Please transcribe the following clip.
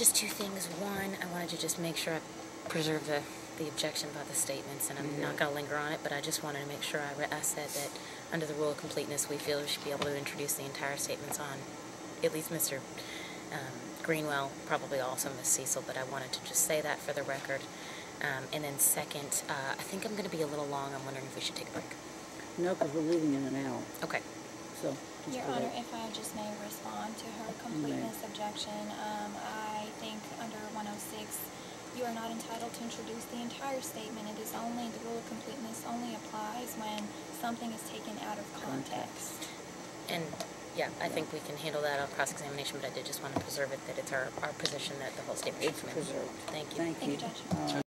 just two things. One, I wanted to just make sure I preserve the objection about the statements, and I'm not going to linger on it, but I just wanted to make sure I said that under the rule of completeness, we feel we should be able to introduce the entire statements on at least Mr. Greenwell, probably also Ms. Cecil, but I wanted to just say that for the record. And then second, I think I'm going to be a little long. I'm wondering if we should take a break. No, because we're leaving in an hour. Okay. So, Your Honor, if I just may respond to her completeness objection, I think under 106, you are not entitled to introduce the entire statement. It is only, the rule of completeness only applies when something is taken out of context. And, yeah, I think we can handle that on cross-examination, but I did just want to preserve it, that it's our position that the whole statement is preserved. Thank you. Thank you, Judge.